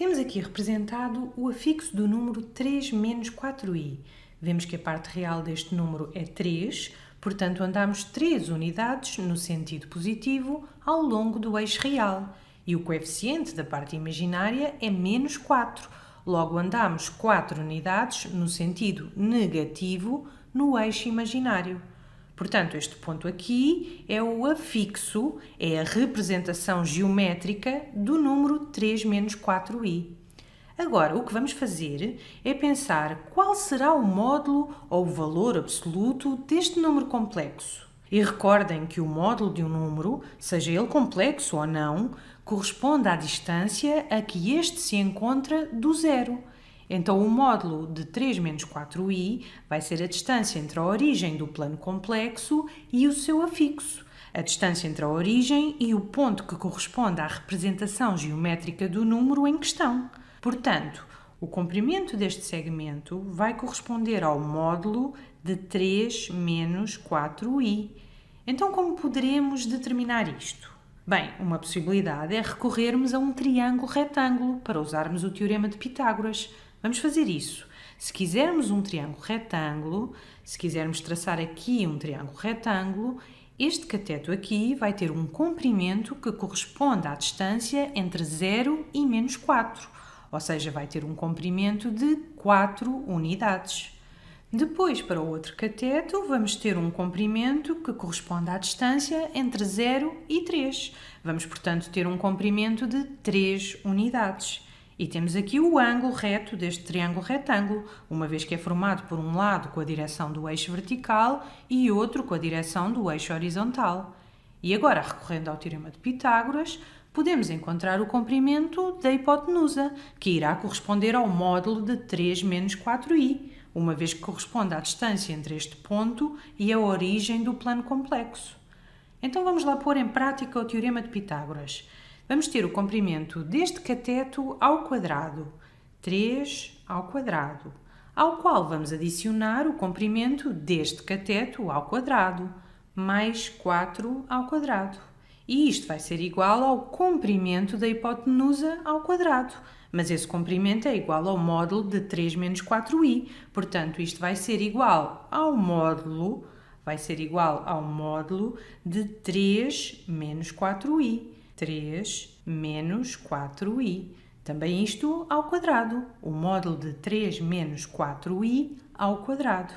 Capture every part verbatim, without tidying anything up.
Temos aqui representado o afixo do número três menos quatro i. Vemos que a parte real deste número é três, portanto andamos três unidades no sentido positivo ao longo do eixo real. E o coeficiente da parte imaginária é menos quatro, logo andamos quatro unidades no sentido negativo no eixo imaginário. Portanto, este ponto aqui é o afixo, é a representação geométrica do número três menos quatro i. Agora, o que vamos fazer é pensar qual será o módulo ou o valor absoluto deste número complexo. E recordem que o módulo de um número, seja ele complexo ou não, corresponde à distância a que este se encontra do zero. Então, o módulo de três menos quatro i vai ser a distância entre a origem do plano complexo e o seu afixo, a distância entre a origem e o ponto que corresponde à representação geométrica do número em questão. Portanto, o comprimento deste segmento vai corresponder ao módulo de três menos quatro i. Então, como poderemos determinar isto? Bem, uma possibilidade é recorrermos a um triângulo retângulo para usarmos o Teorema de Pitágoras. Vamos fazer isso. Se quisermos um triângulo retângulo, se quisermos traçar aqui um triângulo retângulo, este cateto aqui vai ter um comprimento que corresponde à distância entre zero e menos quatro, ou seja, vai ter um comprimento de quatro unidades. Depois, para o outro cateto, vamos ter um comprimento que corresponde à distância entre zero e três. Vamos, portanto, ter um comprimento de três unidades. E temos aqui o ângulo reto deste triângulo retângulo, uma vez que é formado por um lado com a direção do eixo vertical e outro com a direção do eixo horizontal. E agora, recorrendo ao Teorema de Pitágoras, podemos encontrar o comprimento da hipotenusa, que irá corresponder ao módulo de três menos quatro i, uma vez que corresponde à distância entre este ponto e a origem do plano complexo. Então vamos lá pôr em prática o Teorema de Pitágoras. Vamos ter o comprimento deste cateto ao quadrado, três ao quadrado, ao qual vamos adicionar o comprimento deste cateto ao quadrado, mais quatro ao quadrado. E isto vai ser igual ao comprimento da hipotenusa ao quadrado, mas esse comprimento é igual ao módulo de três menos quatro i, portanto isto vai ser igual ao módulo, vai ser igual ao módulo de três menos quatro i, três menos quatro i, também isto ao quadrado, o módulo de três menos quatro i ao quadrado.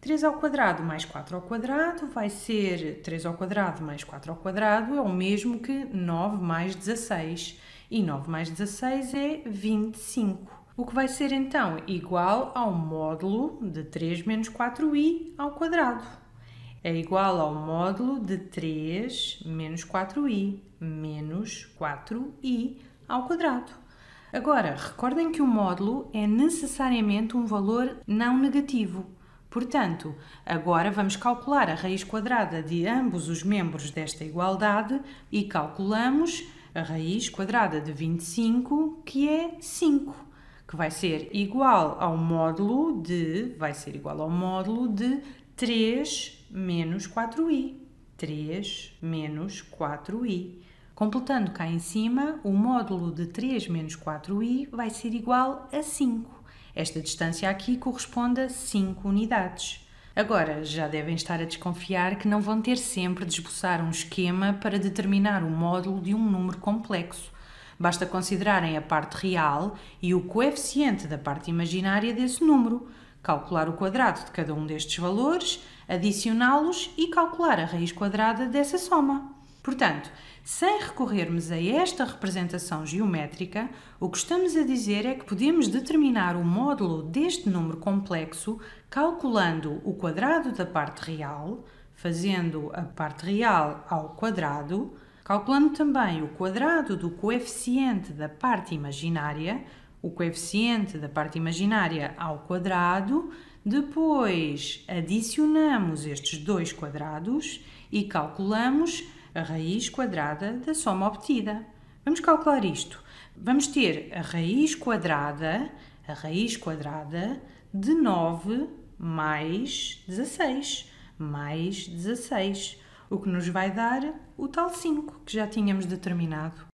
três ao quadrado mais quatro ao quadrado vai ser três ao quadrado mais quatro ao quadrado, é o mesmo que nove mais dezasseis. E nove mais dezasseis é vinte e cinco, o que vai ser então igual ao módulo de três menos quatro i ao quadrado. É igual ao módulo de três menos quatro i menos quatro i ao quadrado. Agora, recordem que o módulo é necessariamente um valor não negativo. Portanto, agora vamos calcular a raiz quadrada de ambos os membros desta igualdade e calculamos a raiz quadrada de vinte e cinco, que é cinco, que vai ser igual ao módulo de, vai ser igual ao módulo de três menos quatro i, três menos quatro i. Completando cá em cima, o módulo de três menos quatro i vai ser igual a cinco. Esta distância aqui corresponde a cinco unidades. Agora, já devem estar a desconfiar que não vão ter sempre de esboçar um esquema para determinar o módulo de um número complexo. Basta considerarem a parte real e o coeficiente da parte imaginária desse número, calcular o quadrado de cada um destes valores, adicioná-los e calcular a raiz quadrada dessa soma. Portanto, sem recorrermos a esta representação geométrica, o que estamos a dizer é que podemos determinar o módulo deste número complexo calculando o quadrado da parte real, fazendo a parte real ao quadrado, calculando também o quadrado do coeficiente da parte imaginária, o coeficiente da parte imaginária ao quadrado, depois adicionamos estes dois quadrados e calculamos a raiz quadrada da soma obtida. Vamos calcular isto. Vamos ter a raiz quadrada, a raiz quadrada de nove mais dezasseis, mais dezasseis, o que nos vai dar o tal cinco que já tínhamos determinado.